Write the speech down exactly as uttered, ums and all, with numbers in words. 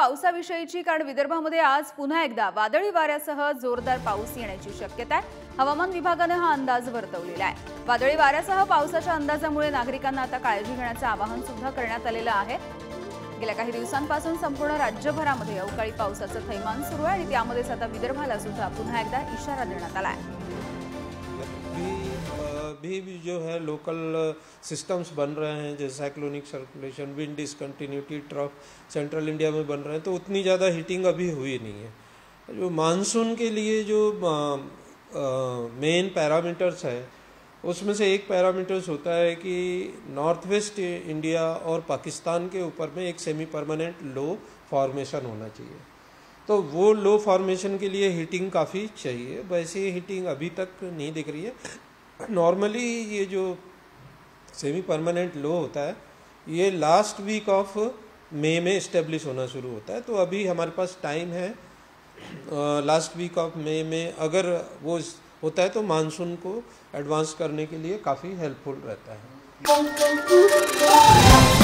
पावसाविषयीची, कारण विदर्भामध्ये आज पुन्हा एकदा वादळी वाऱ्यासह जोरदार पाऊस येण्याची शक्यता आहे। हवामान विभागाने हा अंदाज वर्तवलेला आहे। वादळी वाऱ्यासह पावसाच्या अंदाजामुळे नागरिकांना आता काळजी घेण्याचे आवाहन सुद्धा करण्यात आलेले आहे। गेल्या काही दिवसांपासून संपूर्ण राज्यभरामध्ये अवकाळी पावसाचं थैमान सुरू आहे आणि त्यामध्येच आता विदर्भाला सुद्धा पुन्हा एकदा इशारा देण्यात आला आहे। भी, भी जो है लोकल सिस्टम्स बन रहे हैं, जैसे cyclonic circulation, wind discontinuity, trough central India में बन रहे हैं, तो उतनी ज़्यादा हीटिंग अभी हुई नहीं है। जो मानसून के लिए जो मेन पैरामीटर्स है उसमें से एक पैरामीटर्स होता है कि नॉर्थ वेस्ट इंडिया और पाकिस्तान के ऊपर में एक सेमी परमानेंट लो फॉर्मेशन होना चाहिए, तो वो लो फॉर्मेशन के लिए हीटिंग काफ़ी चाहिए। वैसे हीटिंग अभी तक नहीं दिख रही है। नॉर्मली ये जो सेमी परमानेंट लो होता है ये लास्ट वीक ऑफ मई में इस्टेब्लिश होना शुरू होता है, तो अभी हमारे पास टाइम है। लास्ट वीक ऑफ मई में अगर वो होता है तो मानसून को एडवांस करने के लिए काफ़ी हेल्पफुल रहता है।